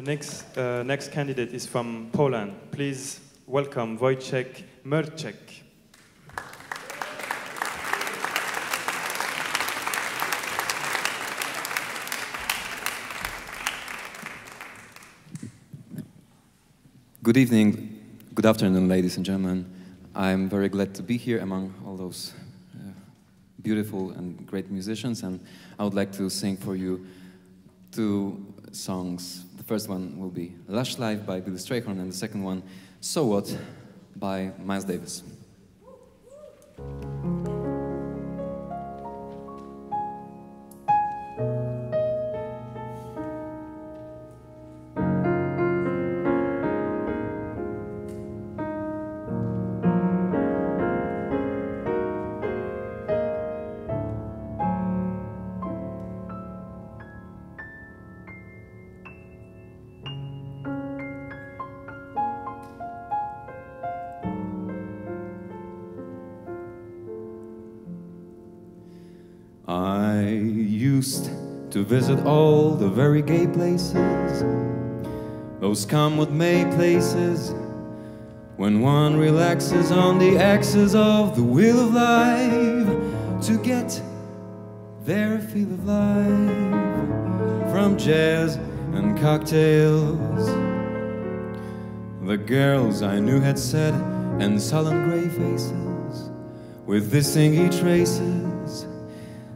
The next candidate is from Poland. Please welcome Wojciech Myrczek. Good evening, good afternoon, ladies and gentlemen. I'm very glad to be here among all those beautiful and great musicians, and I would like to sing for you two songs. The first one will be Lush Life by Billy Strayhorn, and the second one, So What, by Miles Davis. I used to visit all the very gay places, those come what may places, when one relaxes on the axis of the wheel of life, to get their feel of life, from jazz and cocktails. The girls I knew had said, and sullen grey faces, with this singy traces,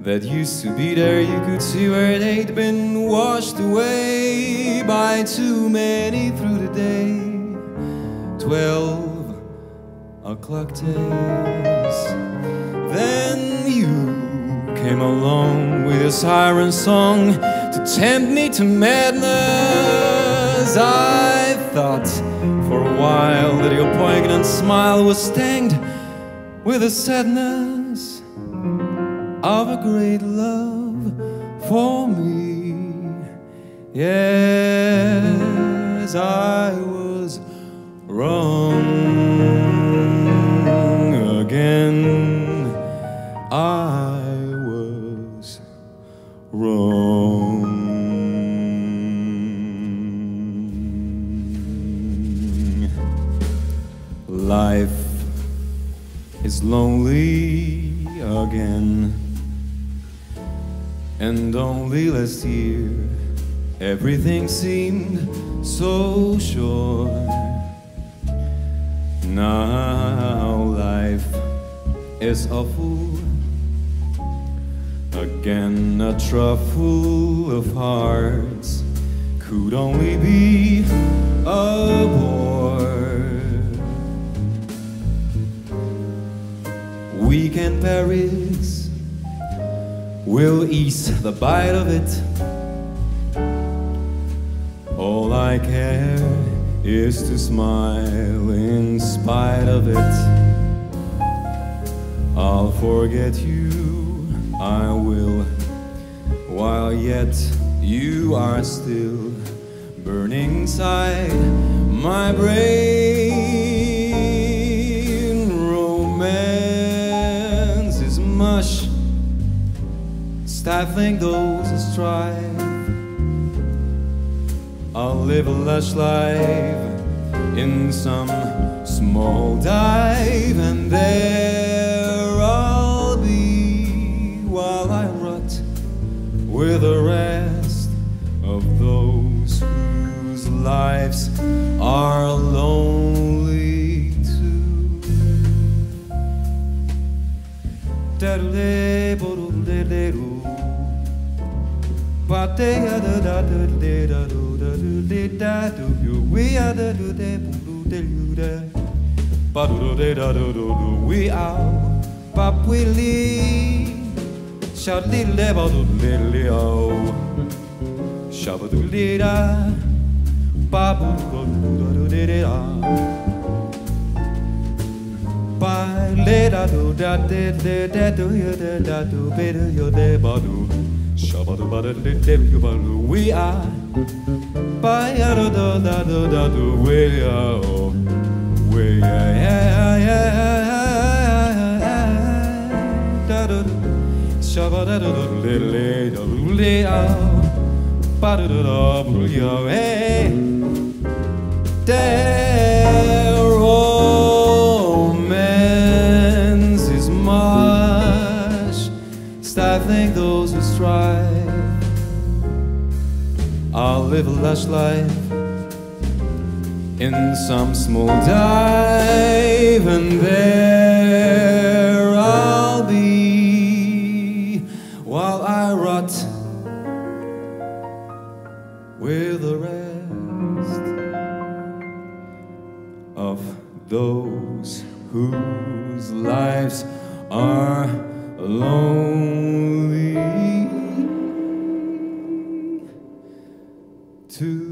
that used to be there, you could see where they'd been washed away by too many through the day. 12 o'clock taste. Then you came along with a siren song to tempt me to madness. I thought for a while that your poignant smile was stained with a sadness of a great love for me. Yes, I was wrong again. I was wrong. Life is lonely again, and only last year everything seemed so sure. Now life is awful again, a truffle of hearts could only be a bore. Weekend Paris will ease the bite of it. All I care is to smile in spite of it. I'll forget you, I will, while yet you are still burning inside my brain. Romance is mush, stifling those who strive. I'll live a lush life in some small dive, and there I'll be while I rot with the rest of those whose lives are lonely too. We are Their romance is much, stifling those who strive. I'll live a lush life in some small dive, and there I'll be while I rot with the rest of those whose lives are lonely too.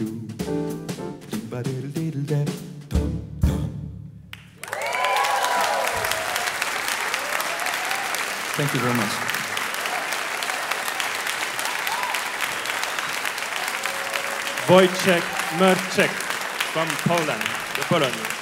Thank you very much. Wojciech Myrczek from Poland, the Poland.